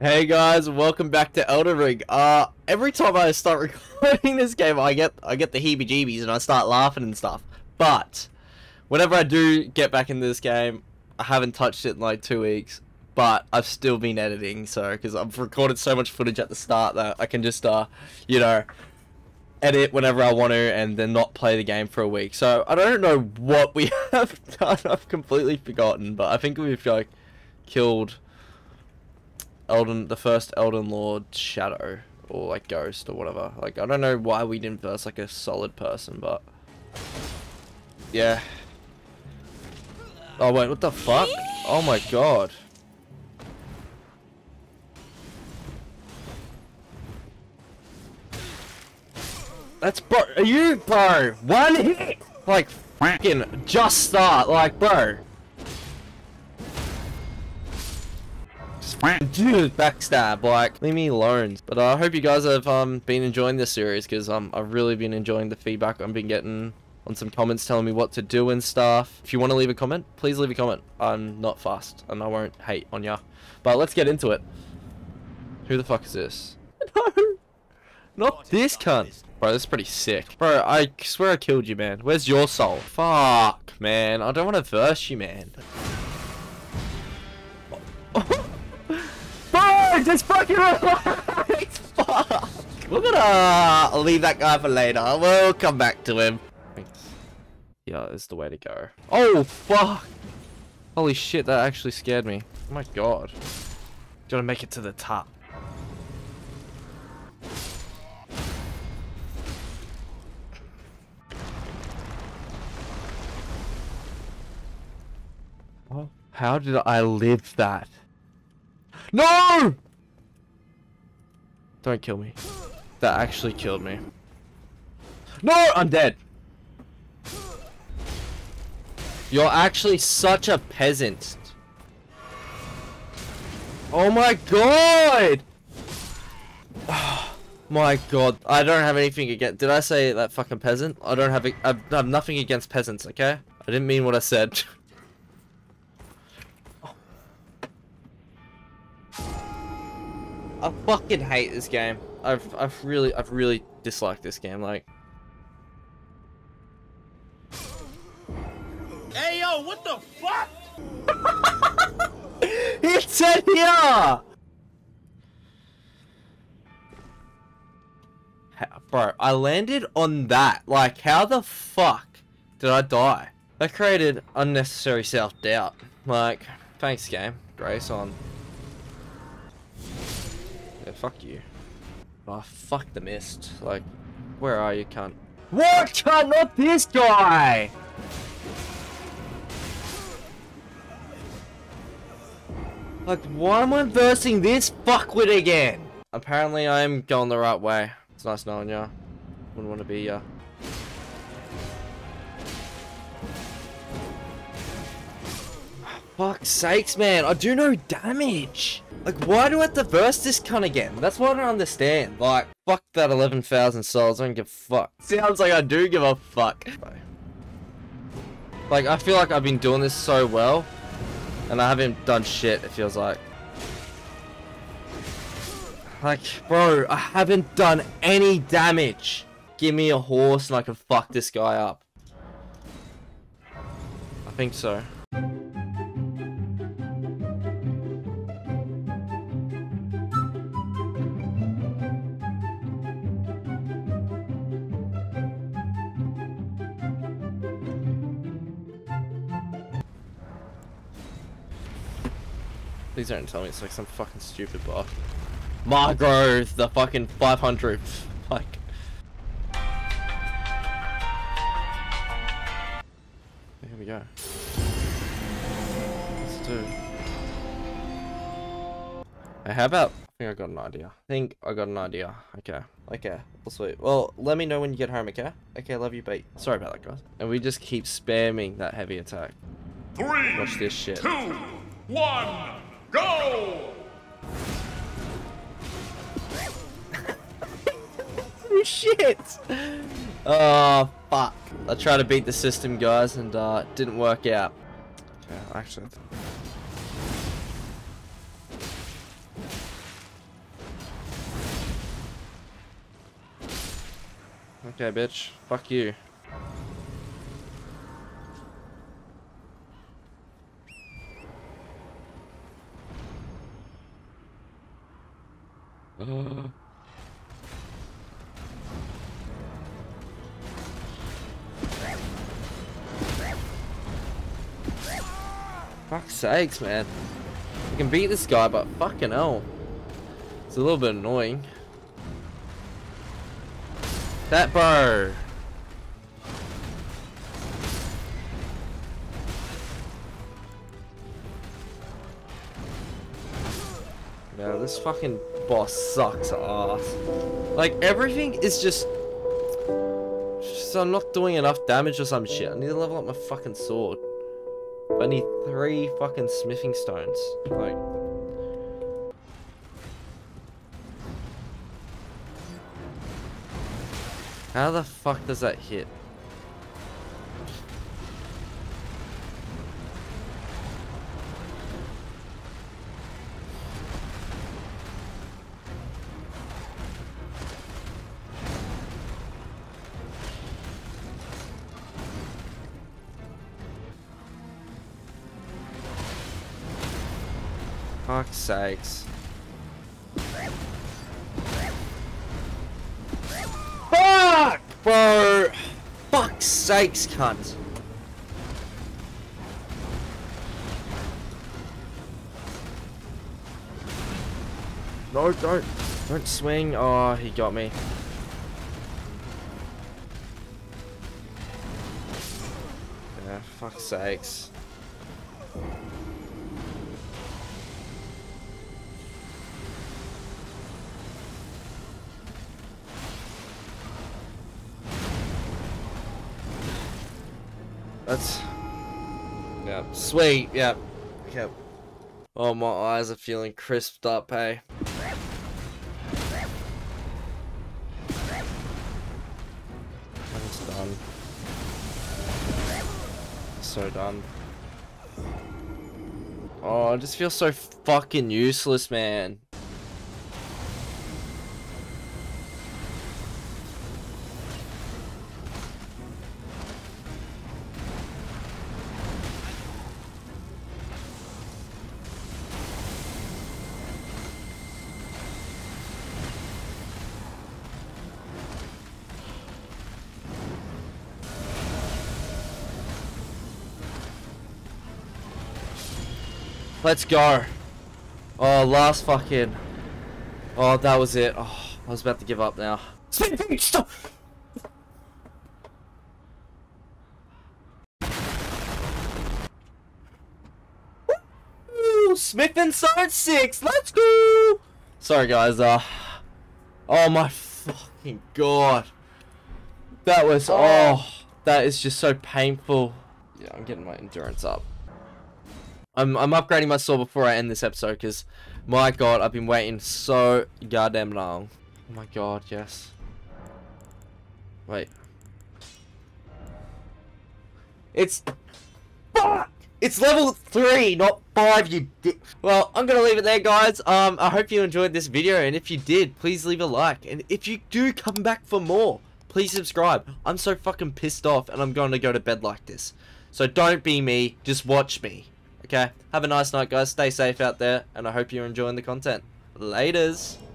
Hey guys, welcome back to Elden Ring. Every time I start recording this game, I get the heebie-jeebies and I start laughing and stuff. But whenever I do get back into this game, I haven't touched it in like 2 weeks, but I've still been editing, so because I've recorded so much footage at the start that I can just you know, edit whenever I want to and then not play the game for a week. So I don't know what we have done. I've completely forgotten, but I think we've like killed the first Elden Lord shadow, or like ghost or whatever. Like, I don't know why we didn't verse like a solid person, but yeah. Oh wait, what the fuck? Oh my god. That's bro, are you bro? One hit! Like fucking just start, like bro. Dude, backstab, like, leave me alone. But I hope you guys have been enjoying this series, because I've really been enjoying the feedback I've been getting on some comments telling me what to do and stuff. If you want to leave a comment, please leave a comment. I'm not fast, and I won't hate on ya. But let's get into it. Who the fuck is this? No! Not this cunt! Bro, that's pretty sick. Bro, I swear I killed you, man. Where's your soul? Fuck, man. I don't want to verse you, man. Just fucking relax. Fuck. We're gonna leave that guy for later. We'll come back to him. Thanks. Yeah, it's the way to go. Oh fuck! Holy shit, that actually scared me. Oh my god. Gotta make it to the top. Oh, how did I live that? No! Don't kill me. That actually killed me. No! I'm dead. You're actually such a peasant. Oh my god! Oh my god. I don't have anything against... Did I say that fucking peasant? I don't have... I have nothing against peasants, okay? I didn't mean what I said. I fucking hate this game. I've really disliked this game. Like, hey yo, what the fuck? It's in here, bro. I landed on that. Like, how the fuck did I die? That created unnecessary self-doubt. Like, thanks, game. Grace on. Fuck you. Oh, fuck the mist. Like, where are you, cunt? What? Cunt, not this guy! Like, why am I versing this fuckwit again? Apparently, I am going the right way. It's nice knowing ya. Wouldn't want to be ya. Fuck's sakes, man. I do no damage. Like, why do I have to verse this cunt again? That's what I don't understand. Like, fuck that 11,000 souls. I don't give a fuck. Sounds like I do give a fuck. Like, I feel like I've been doing this so well, and I haven't done shit, it feels like. Like, bro, I haven't done any damage. Give me a horse and I can fuck this guy up. I think so. Please don't tell me it's like some fucking stupid bar. Margot, the fucking 500. Fuck. Here we go. Let's do. Hey, how about? I think I got an idea. Okay. Okay. Well, sweet. Well, let me know when you get home, okay? Okay, love you, bait. Sorry about that, guys. And we just keep spamming that heavy attack. Three. Watch this shit. 2, 1. Go! Oh shit! Oh fuck. I tried to beat the system, guys, and it didn't work out. Okay, actually. Okay, bitch. Fuck you. Fuck's sakes, man. I can beat this guy, but fucking hell. It's a little bit annoying. That bar. No, this fucking boss sucks ass. Like, everything is just I'm not doing enough damage or some shit. I need to level up my fucking sword. I need 3 fucking smithing stones. Like, how the fuck does that hit? Fuck's sakes. Bro, fuck's sakes, cunt. No, don't swing. Oh, he got me. Yeah, fuck's sakes. That's, yeah, sweet, yeah, okay. Oh, my eyes are feeling crisped up, hey. I'm just done. So done. Oh, I just feel so fucking useless, man. Let's go. Oh, last fucking. Oh, that was it. Oh, I was about to give up now. Stop. Woo! Smithing Sword 6. Let's go. Sorry, guys. Oh my fucking god. That was. Oh, that is just so painful. Yeah, I'm getting my endurance up. I'm upgrading my sword before I end this episode because, my god, I've been waiting so goddamn long. Oh my god, yes. Wait. It's... Fuck! It's level 3, not 5, you dick. Well, I'm gonna leave it there, guys. I hope you enjoyed this video, and if you did, please leave a like. And if you do come back for more, please subscribe. I'm so fucking pissed off, and I'm gonna go to bed like this. So don't be me, just watch me. Okay, have a nice night, guys. Stay safe out there, and I hope you're enjoying the content. Laters!